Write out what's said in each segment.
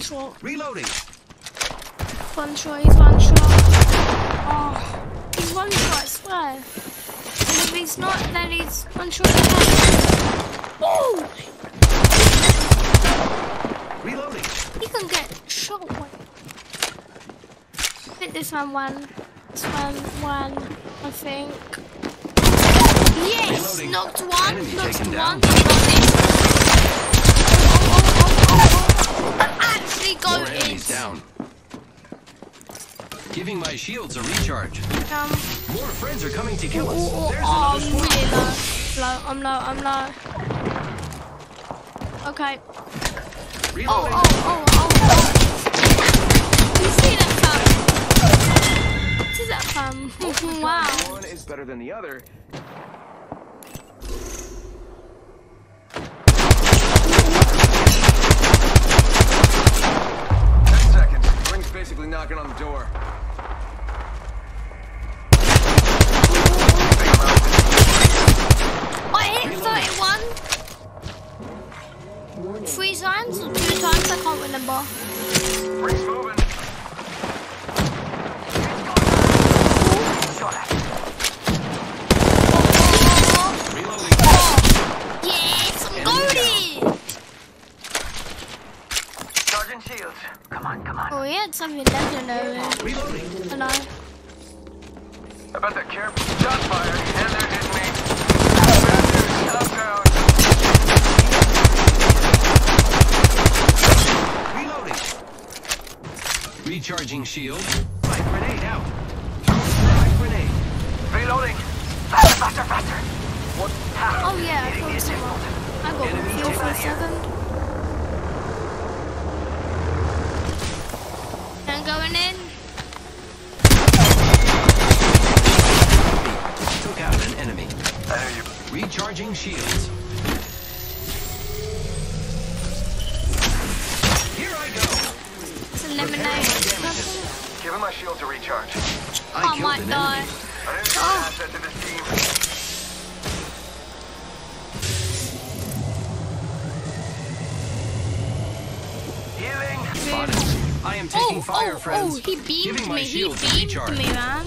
Short. Reloading. One shot, he's one shot. Oh, he's one shot, I swear. And if he's not, then he's one shot again. Oh! Reloading. He can get shot away. I think this man won. This man won, I think. Yes! Reloading. Knocked one, enemy knocked one. Go down. Giving my shields a recharge. More friends are coming to kill us. There's I'm low. Okay. Reloading. Oh. You see that fam? This is that fam. Wow. One is better than the other. Basically knocking on the door. I hit 31. 3 times or 2 times, I can't remember. Rings moving. Shot at. Reloading. Yes, I'm loading. Sergeant Shields. Come on, come on. Oh, he had something legendary. Hello. I bet they're careful. Shot fired, and they're hitting me. Reloading. Recharging shield. Right grenade out. Right grenade. Reloading. Faster, faster, faster. What? How? Oh, yeah, I got fuel for a second. I'm going in. Took out an enemy. Recharging shields. Here I go. It's a lemonade. Give him my shield to recharge. Oh my god. Oh. I am taking fire, friends. Oh, he beamed me. He beamed me, man.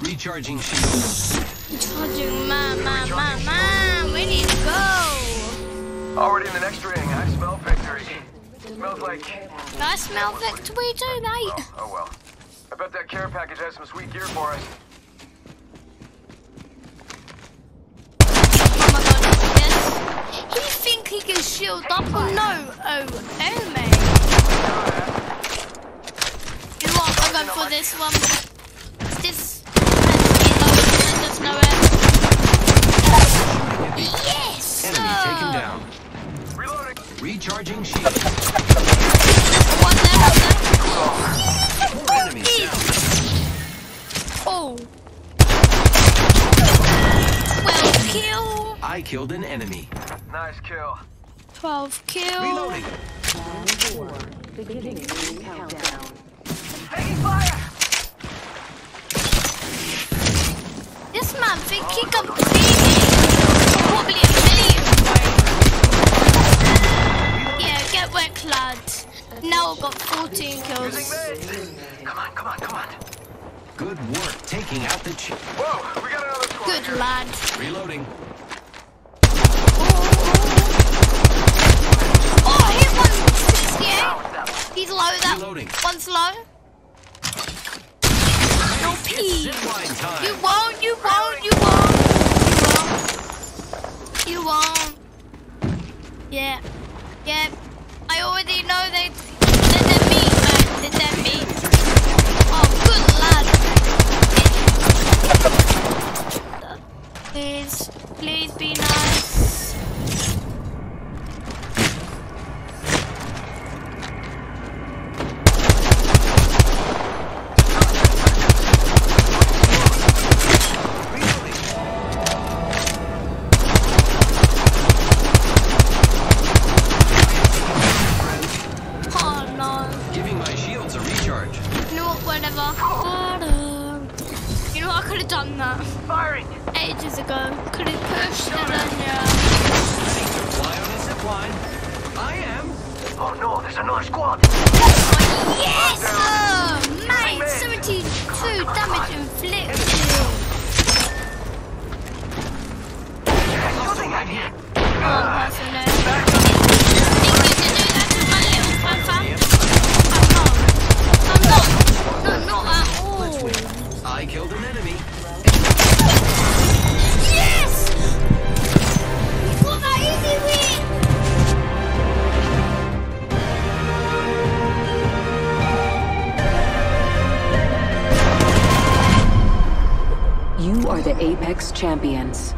Recharging shield. Recharging, man. We need to go. Already in the next ring, I smell victory. Smells like. I smell victory tonight. Oh well. I bet that care package has some sweet gear for us. Oh my god, yes. He think he can shield up or no? Oh mate. You know what? I'm going for this one. Yes! Enemy taken down. Reloading. Recharging shield. One left. go! Kill. I killed an enemy. Nice kill. 12 kills. Reloading. Round 4. Beginning countdown. Taking fire. This man think he can beat me. Probably a million. Yeah, get wrecked, lads. Now I've got 14 kills. Come on, come on, come on. Good work taking out the chip. Whoa, we got another. Good lad. Reloading. Oh, here's 168. He's low. That reloading. One's low. You won't. You won't. You won't. You won't. Yeah. Yeah. I already know they. They're me. Oh, good lad. Please, please be nice. Oh no. Giving my shields a recharge. No, whatever. You know, I could have done that. Firing. Ages ago, could have pushed it on you. I am. Oh no, there's another squad. Oh, yes! Oh, mate, 72 damage inflicted. You are the Apex champions.